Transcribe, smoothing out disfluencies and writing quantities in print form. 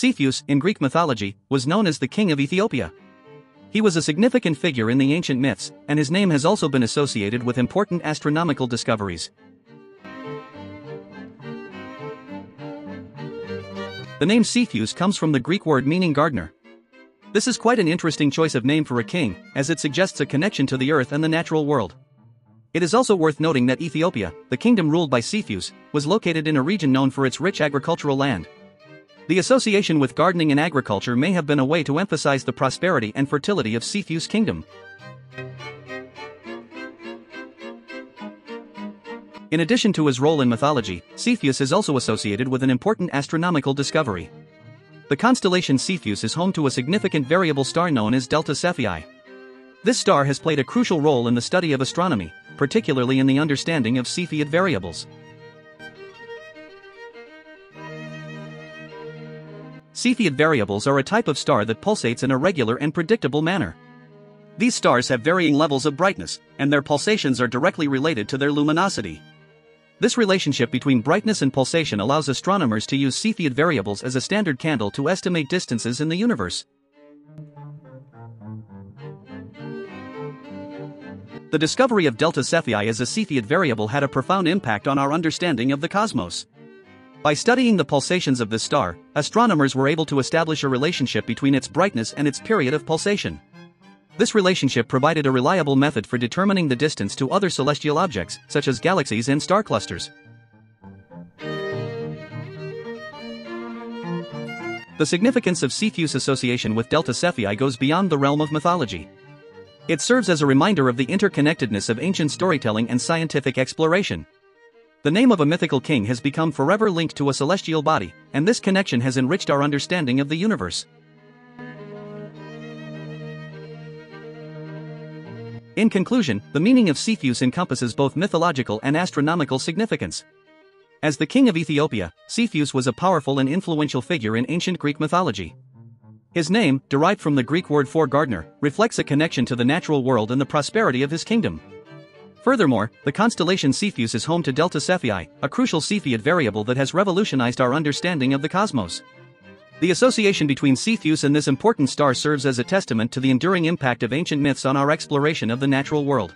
Cepheus, in Greek mythology, was known as the king of Ethiopia. He was a significant figure in the ancient myths, and his name has also been associated with important astronomical discoveries. The name Cepheus comes from the Greek word meaning gardener. This is quite an interesting choice of name for a king, as it suggests a connection to the earth and the natural world. It is also worth noting that Ethiopia, the kingdom ruled by Cepheus, was located in a region known for its rich agricultural land. The association with gardening and agriculture may have been a way to emphasize the prosperity and fertility of Cepheus' kingdom. In addition to his role in mythology, Cepheus is also associated with an important astronomical discovery. The constellation Cepheus is home to a significant variable star known as Delta Cephei. This star has played a crucial role in the study of astronomy, particularly in the understanding of Cepheid variables. Cepheid variables are a type of star that pulsates in a regular and predictable manner. These stars have varying levels of brightness, and their pulsations are directly related to their luminosity. This relationship between brightness and pulsation allows astronomers to use Cepheid variables as a standard candle to estimate distances in the universe. The discovery of Delta Cephei as a Cepheid variable had a profound impact on our understanding of the cosmos. By studying the pulsations of this star, astronomers were able to establish a relationship between its brightness and its period of pulsation. This relationship provided a reliable method for determining the distance to other celestial objects, such as galaxies and star clusters. The significance of Cepheus' association with Delta Cephei goes beyond the realm of mythology. It serves as a reminder of the interconnectedness of ancient storytelling and scientific exploration. The name of a mythical king has become forever linked to a celestial body, and this connection has enriched our understanding of the universe. In conclusion, the meaning of Cepheus encompasses both mythological and astronomical significance. As the king of Ethiopia, Cepheus was a powerful and influential figure in ancient Greek mythology. His name, derived from the Greek word for gardener, reflects a connection to the natural world and the prosperity of his kingdom. Furthermore, the constellation Cepheus is home to Delta Cephei, a crucial Cepheid variable that has revolutionized our understanding of the cosmos. The association between Cepheus and this important star serves as a testament to the enduring impact of ancient myths on our exploration of the natural world.